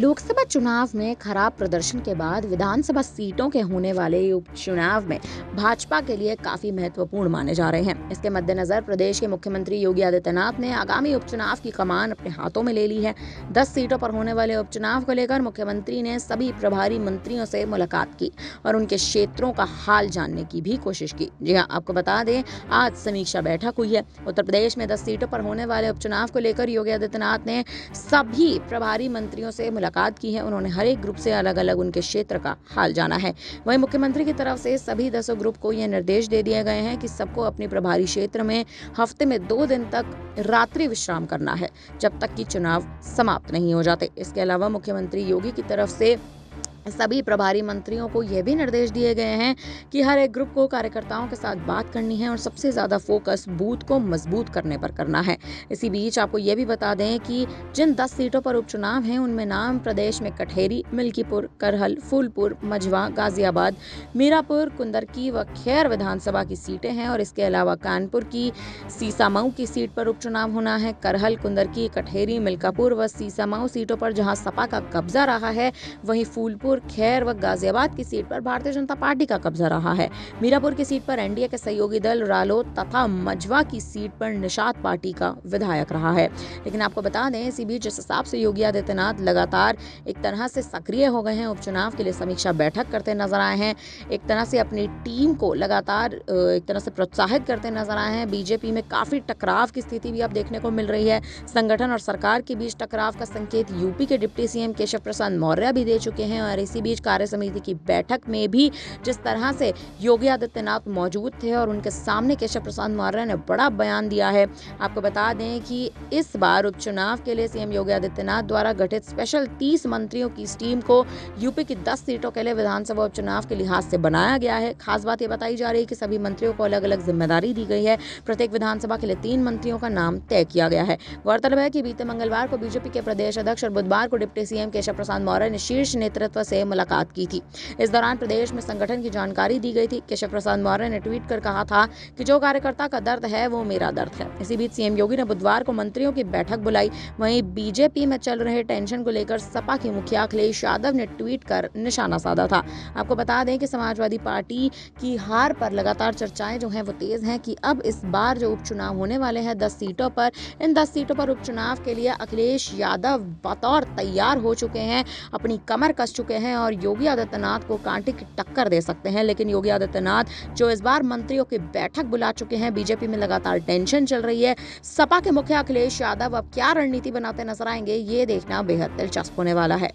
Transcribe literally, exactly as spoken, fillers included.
लोकसभा चुनाव में खराब प्रदर्शन के बाद विधानसभा सीटों के होने वाले उपचुनाव में भाजपा के लिए काफी महत्वपूर्ण माने जा रहे हैं। इसके मद्देनजर प्रदेश के मुख्यमंत्री योगी आदित्यनाथ ने आगामी उपचुनाव की कमान अपने हाथों में ले ली है। दस सीटों पर होने वाले उपचुनाव को लेकर मुख्यमंत्री ने सभी प्रभारी मंत्रियों से मुलाकात की और उनके क्षेत्रों का हाल जानने की भी कोशिश की। जी हाँ, आपको बता दें, आज समीक्षा बैठक हुई है। उत्तर प्रदेश में दस सीटों पर होने वाले उपचुनाव को लेकर योगी आदित्यनाथ ने सभी प्रभारी मंत्रियों से मुलाकात की है। उन्होंने हर एक ग्रुप से अलग अलग उनके क्षेत्र का हाल जाना है। वहीं मुख्यमंत्री की तरफ से सभी दसों ग्रुप को यह निर्देश दे दिए गए हैं कि सबको अपने प्रभारी क्षेत्र में हफ्ते में दो दिन तक रात्रि विश्राम करना है, जब तक कि चुनाव समाप्त नहीं हो जाते। इसके अलावा मुख्यमंत्री योगी की तरफ से सभी प्रभारी मंत्रियों को यह भी निर्देश दिए गए हैं कि हर एक ग्रुप को कार्यकर्ताओं के साथ बात करनी है और सबसे ज़्यादा फोकस बूथ को मजबूत करने पर करना है। इसी बीच आपको यह भी बता दें कि जिन दस सीटों पर उपचुनाव हैं उनमें नाम प्रदेश में कटहेरी, मिल्कीपुर, करहल, फूलपुर, मझवां, गाज़ियाबाद, मीरापुर, कुंदरकी व खैर विधानसभा की सीटें हैं। और इसके अलावा कानपुर की सीसामाऊ की सीट पर उपचुनाव होना है। करहल, कुंदरकी, कटहेरी, मिल्कीपुर व सीसामाऊ सीटों पर जहाँ सपा का कब्जा रहा है, वहीं फूलपुर, खैर व गाज़ियाबाद की सीट पर भारतीय जनता पार्टी का कब्जा रहा है। मीरापुर की सीट पर एनडीए के सहयोगी दल रालो तथा मझवां की सीट पर निषाद पार्टी का विधायक रहा है। लेकिन आपको बता दें, इसी बीच जिस हिसाब से योगी आदित्यनाथ लगातार एक तरह से सक्रिय हो गए हैं, उपचुनाव के लिए समीक्षा बैठक करते नजर आए हैं, एक तरह से अपनी टीम को लगातार एक तरह से प्रोत्साहित करते नजर आए हैं। बीजेपी में काफी टकराव की स्थिति भी अब देखने को मिल रही है। संगठन और सरकार के बीच टकराव का संकेत यूपी के डिप्टी सीएम केशव प्रसाद मौर्य भी दे चुके हैं। और इसी बीच कार्य समिति की बैठक में भी जिस तरह से योगी आदित्यनाथ मौजूद थे और उनके सामने केशव प्रसाद मौर्य ने बड़ा बयान दिया है। आपको बता दें कि इस बार उपचुनाव के लिए सीएम योगी आदित्यनाथ द्वारा गठित स्पेशल तीस मंत्रियों की टीम को यूपी की दस सीटों के लिए विधानसभा उपचुनाव के लिहाज से बनाया गया है। खास बात यह बताई जा रही है कि सभी मंत्रियों को अलग अलग जिम्मेदारी दी गई है। प्रत्येक विधानसभा के लिए तीन मंत्रियों का नाम तय किया गया है। गौरतलब है कि बीते मंगलवार को बीजेपी के प्रदेश अध्यक्ष और बुधवार को डिप्टी सीएम केशव प्रसाद मौर्य ने शीर्ष नेतृत्व से मुलाकात की थी। इस दौरान प्रदेश में संगठन की जानकारी दी गई थी। केशव प्रसाद मौर्य ने ट्वीट कर कहा था कि जो कार्यकर्ता का दर्द है वो मेरा दर्द है। इसी बीच सीएम योगी ने बुधवार को मंत्रियों की बैठक बुलाई। वहीं बीजेपी में चल रहे टेंशन को लेकर सपा के मुखिया अखिलेश यादव ने ट्वीट कर निशाना साधा था। आपको बता दें कि समाजवादी पार्टी की हार पर लगातार चर्चाएं जो है वो तेज है कि अब इस बार जो उपचुनाव होने वाले हैं दस सीटों पर, इन दस सीटों पर उपचुनाव के लिए अखिलेश यादव बतौर तैयार हो चुके हैं, अपनी कमर कस चुके हैं और योगी आदित्यनाथ को कांटे की टक्कर दे सकते हैं। लेकिन योगी आदित्यनाथ जो इस बार मंत्रियों की बैठक बुला चुके हैं, बीजेपी में लगातार टेंशन चल रही है। सपा के मुखिया अखिलेश यादव अब क्या रणनीति बनाते नजर आएंगे, ये देखना बेहद दिलचस्प होने वाला है।